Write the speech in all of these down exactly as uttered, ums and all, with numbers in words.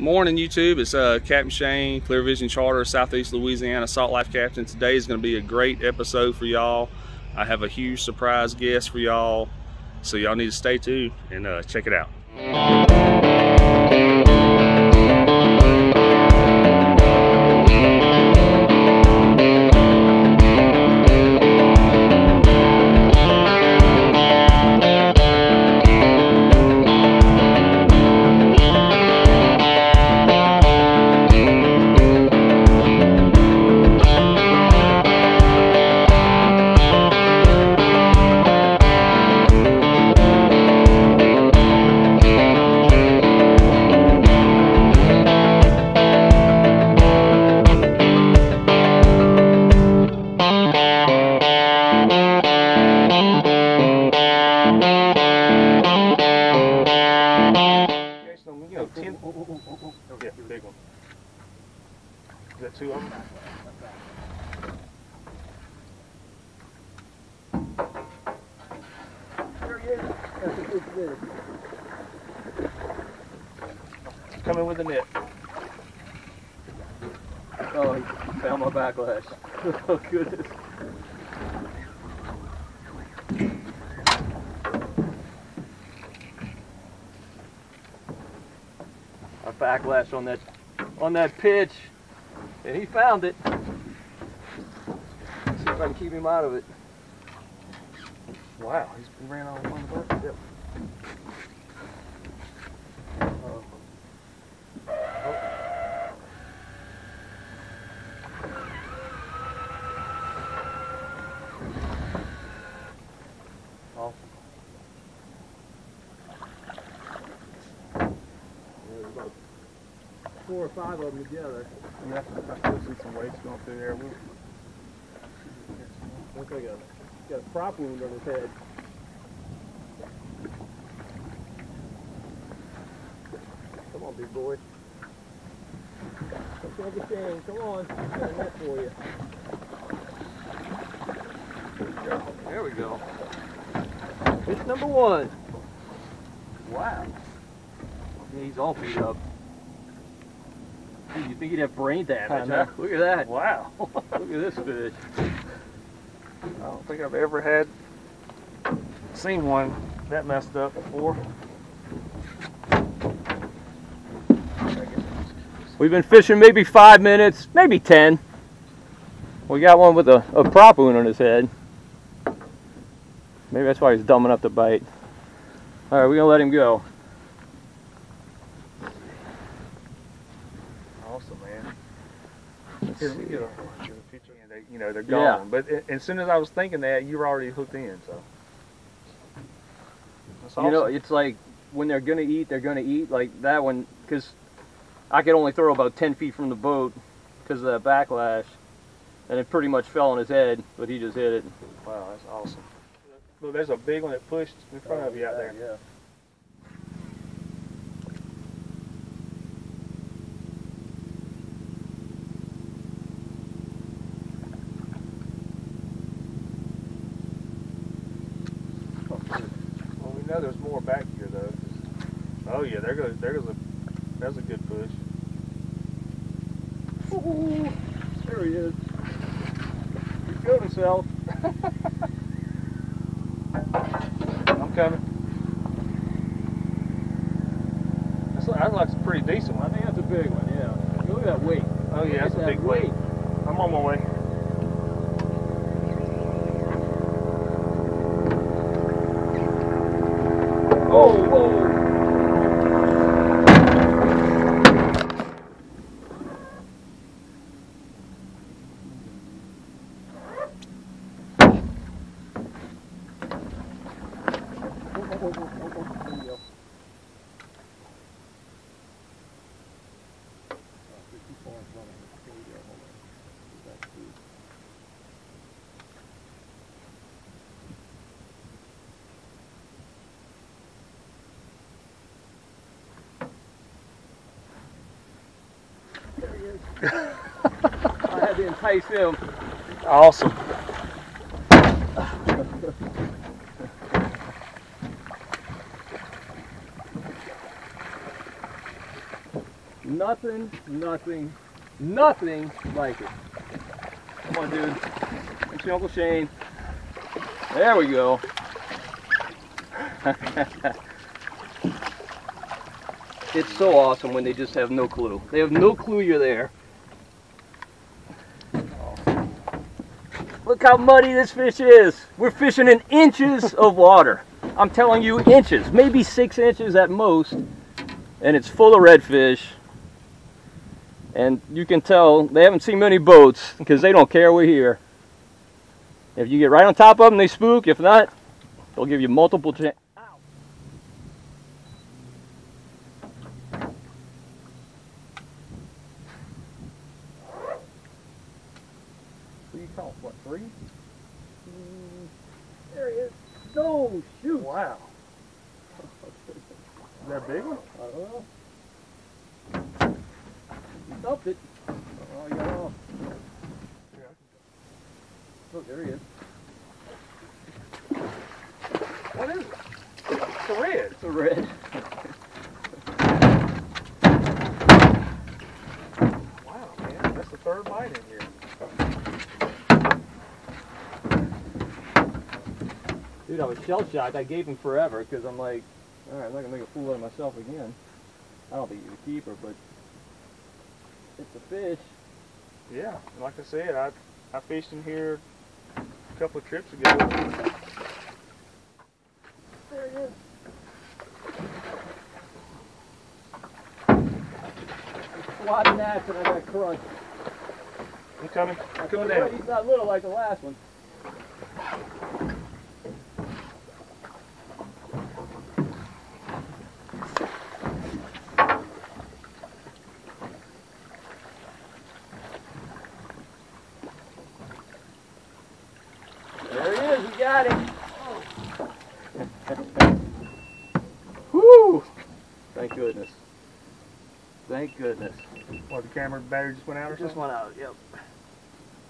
Morning YouTube, it's uh, Captain Shane, Clear Vision Charter, Southeast Louisiana, Salt Life Captain. Today is going to be a great episode for y'all. I have a huge surprise guest for y'all, so y'all need to stay tuned and uh, check it out. Yeah, big one. Is that two of them? There he is. That's a good fish. Come in with the net. Oh, he found my backlash. Oh, goodness. Backlash on that on that pitch, and he found it. Let's see if I can keep him out of it. Wow, he's been ran all one bucket. Yep. Uh-oh. Oh. Awesome. Four or five of them together. And that's, I still see some weights going through there. Looks like a, got a prop wound on his head. Come on, big boy. Let's have a change. Come on. I've got a net for you. There we go. Fish number one. Wow. Yeah, he's all beat up. Dude, you think he'd have brain damage, huh? Look at that. Wow. Look at this fish. I don't think I've ever had seen one that messed up before. We've been fishing maybe five minutes, maybe ten. We got one with a, a prop wound on his head. Maybe that's why he's dumb enough to bite. Alright, we're going to let him go. Here, we get a, get a picture, and they, you know, they're gone. Yeah. But it, as soon as I was thinking that, you were already hooked in. So that's awesome. You know, it's like when they're gonna eat, they're gonna eat. Like that one, because I could only throw about ten feet from the boat because of that backlash, and it pretty much fell on his head, but he just hit it. Wow, that's awesome. Look, there's a big one that pushed in front oh, of you out yeah, there. Yeah. There's more back here though. Oh yeah, there goes there goes a that's a good push. Ooh, there he is. He killed himself. I'm coming. That's that looks a pretty decent one. I think that's a big one. Yeah. Look at that weight. Oh yeah, that's a big weight. I'm on my way. Oh, whoa. I had to entice him. Awesome. Nothing, nothing, nothing like it. Come on, dude. Thanks, Uncle Shane. There we go. It's so awesome when they just have no clue. They have no clue you're there. Oh. Look how muddy this fish is. We're fishing in inches of water. I'm telling you, inches, maybe six inches at most. And it's full of redfish. And you can tell they haven't seen many boats because they don't care we're here. If you get right on top of them, they spook. If not, they'll give you multiple chances. You caught what, three? Mm, there he is. No, shoot! Wow. Is that a big one? I don't know. Stopped it. Oh, he got off. Look, there he is. What is it? It's a red. It's a red. Wow, man. That's the third bite in here. Dude, I was shell-shocked. I gave him forever because I'm like, all right, I'm not going to make a fool out of myself again. I don't think he's a keeper, but... it's a fish. Yeah, like I said, I I fished in here a couple of trips ago. There he is. I'm swatting that and I got crushed. I'm coming. I'm coming down. He's not little like the last one. Got him. Whoo! Thank goodness. Thank goodness. Well, the camera battery just went out or something? Just went out, yep.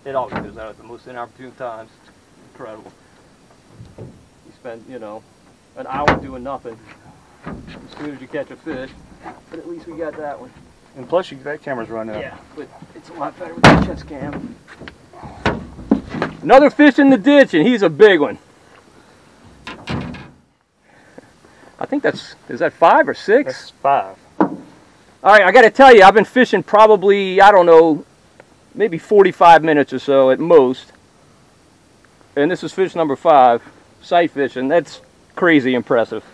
It always goes out at the most inopportune times. It's incredible. You spend, you know, an hour doing nothing. As soon as you catch a fish. But at least we got that one. And plus, you, that camera's running out. Yeah, but it's a lot better with the chest cam. Another fish in the ditch, and he's a big one. I think that's, is that five or six? That's five. All right, I got to tell you, I've been fishing probably, I don't know, maybe forty-five minutes or so at most. And this is fish number five, sight fishing. That's crazy impressive.